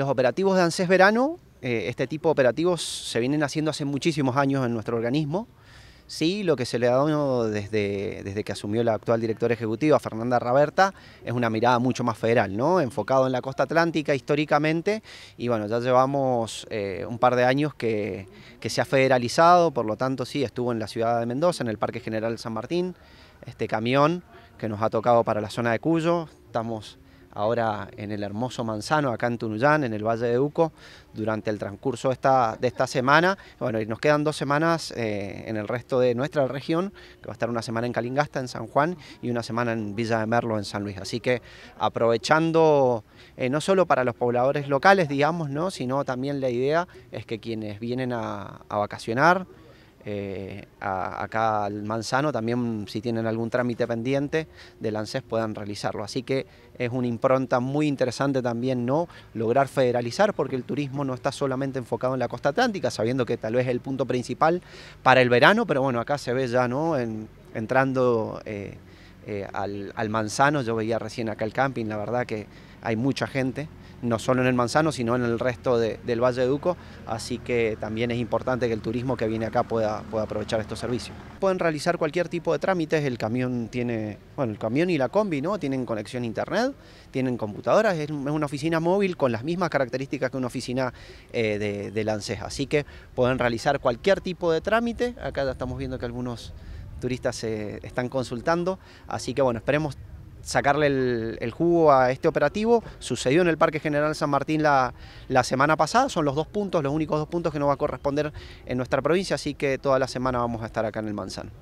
Los operativos de ANSES Verano, este tipo de operativos se vienen haciendo hace muchísimos años en nuestro organismo. Sí, lo que se le ha dado desde que asumió la actual directora ejecutiva, Fernanda Raberta, es una mirada mucho más federal, ¿no? Enfocado en la costa atlántica históricamente, y bueno, ya llevamos un par de años que se ha federalizado, por lo tanto sí, estuvo en la ciudad de Mendoza, en el Parque General San Martín, este camión que nos ha tocado para la zona de Cuyo. Estamos ahora en el hermoso Manzano, acá en Tunuyán, en el Valle de Uco, durante el transcurso de esta semana. Bueno, y nos quedan 2 semanas en el resto de nuestra región, que va a estar una semana en Calingasta, en San Juan, y una semana en Villa de Merlo, en San Luis. Así que aprovechando, no solo para los pobladores locales, digamos, ¿no?, sino también la idea es que quienes vienen a vacacionar, acá al Manzano, también si tienen algún trámite pendiente del ANSES puedan realizarlo. Así que es una impronta muy interesante también, ¿no?, lograr federalizar, porque el turismo no está solamente enfocado en la costa atlántica, sabiendo que tal vez es el punto principal para el verano, pero bueno, acá se ve ya, ¿no?, entrando al Manzano. Yo veía recién acá el camping, la verdad que hay mucha gente, no solo en el Manzano, sino en el resto del Valle de Uco, así que también es importante que el turismo que viene acá pueda aprovechar estos servicios. Pueden realizar cualquier tipo de trámites. El camión tiene, bueno, el camión y la combi, ¿no?, tienen conexión a internet, tienen computadoras, es una oficina móvil con las mismas características que una oficina del ANSES, así que pueden realizar cualquier tipo de trámite. Acá ya estamos viendo que algunos turistas se están consultando, así que bueno, esperemos sacarle el jugo a este operativo. Sucedió en el Parque General San Martín la semana pasada, son los únicos 2 puntos que nos va a corresponder en nuestra provincia, así que toda la semana vamos a estar acá en el Manzano.